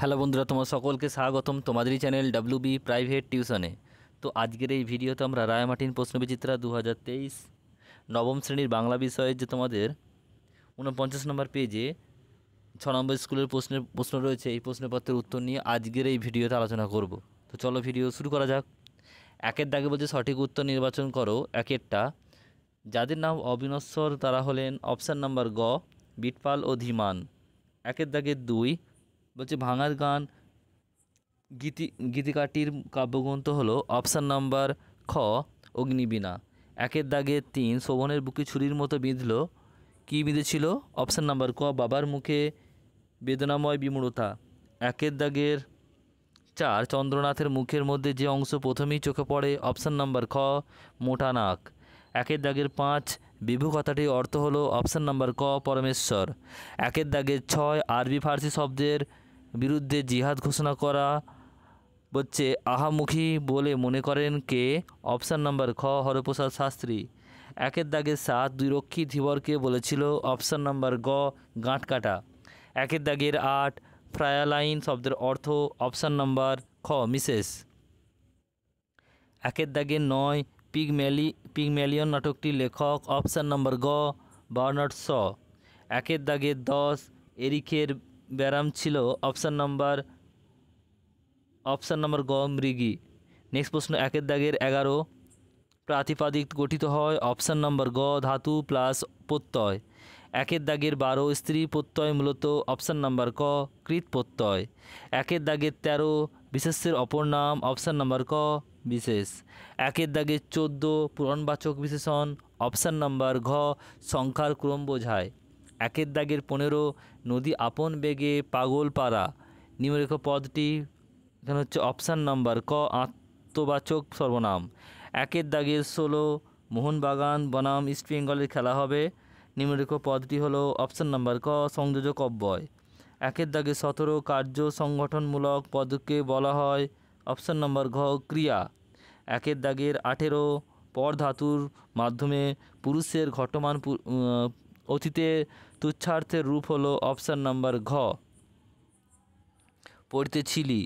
Hello বন্ধুরা, তোমাদের সকলকে স্বাগতম তোমাদেরই চ্যানেল WB প্রাইভেট টিউশনে। তো আজকের এই ভিডিওতে আমরা রায় মার্টিন প্রশ্নবিচিত্রা 2023 নবম শ্রেণীর বাংলা বিষয়ে যে তোমাদের 49 নম্বর পেজে 6 নম্বর স্কুলের প্রশ্ন রয়েছে, এই প্রশ্নপত্রের উত্তর নিয়ে আজকের এই ভিডিওতে আলোচনা করব। তো চলো ভিডিও শুরু করা যাক। একের দাগে বলছে সঠিক উত্তর নির্বাচন করো। একেরটা, যাদের নাম অবিনশ্বর তারা হলেন অপশান নাম্বার গ বিটপাল ও ধীমান। একের দাগে দুই বলছে ভাঙার গান গীতিকাটির কাব্যগ্রন্থ হলো অপশান নাম্বার খ অগ্নিবীণা। একের দাগে তিন, শোভনের বুকে ছুরির মতো বিঁধল, কী বিঁধেছিল? অপশান নাম্বার ক বাবার মুখে বেদনাময় বিমূঢ়তা। একের দাগের চার, চন্দ্রনাথের মুখের মধ্যে যে অংশ প্রথমেই চোখে পড়ে অপশান নাম্বার খ মোটা নাক। একের দাগের পাঁচ, বিভু কথাটির অর্থ হলো অপশান নাম্বার ক পরমেশ্বর। একের দাগের ছয়, আরবি ফার্সি শব্দের বিরুদ্ধে জিহাদ ঘোষণা করা হচ্ছে আহামুখী বলে মনে করেন কে? অপশান নাম্বার খ হরপ্রসাদ শাস্ত্রী। একের দাগে সাত, দুই রক্ষী ধীবরকে বলেছিল অপশান নাম্বার গ গাঁট কাটা। একের দাগের আট, ফ্রায়ালাইন শব্দের অর্থ অপশান নাম্বার খ মিসেস। একের দাগে নয়, পিগম্যালিয়ন নাটকটির লেখক অপশান নাম্বার গ বার্নার্ড শ। একের দাগে দশ, এরিকের ব্যারাম ছিল অপশান নাম্বার গ মৃগী। নেক্সট প্রশ্ন, একের দাগের এগারো, প্রাতিপাদিক গঠিত হয় অপশান নাম্বার গ ধাতু প্লাস প্রত্যয়। একের দাগের বারো, স্ত্রী প্রত্যয় মূলত অপশান নাম্বার ক কৃত প্রত্যয়। একের দাগের তেরো, বিশেষের অপর নাম অপশান নাম্বার ক বিশেষ। একের দাগের চোদ্দো, পুরাণবাচক বিশেষণ অপশান নাম্বার ঘ সংখ্যার ক্রম বোঝায়। একের দাগের পনেরো, নদী আপন বেগে পাগল পাড়া, নিম্নলিখিত পদটি এখানে হচ্ছে অপশান নাম্বার ক আত্মবাচক সর্বনাম। একের দাগের ষোলো, মোহনবাগান বনাম ইস্ট বেঙ্গলের খেলা হবে, নিম্নলিখিত পদটি হলো অপশান নাম্বার ক সংযোজক অব্যয়। একের দাগে সতেরো, কার্য সংগঠনমূলক পদকে বলা হয় অপশান নাম্বার ঘ ক্রিয়া। একের দাগের আঠেরো, পর ধাতুর মাধ্যমে পুরুষের ঘটমান অতীতে তুচ্ছার্থের রূপ হলো অপশান নাম্বার ঘ পড়িতেছিলি।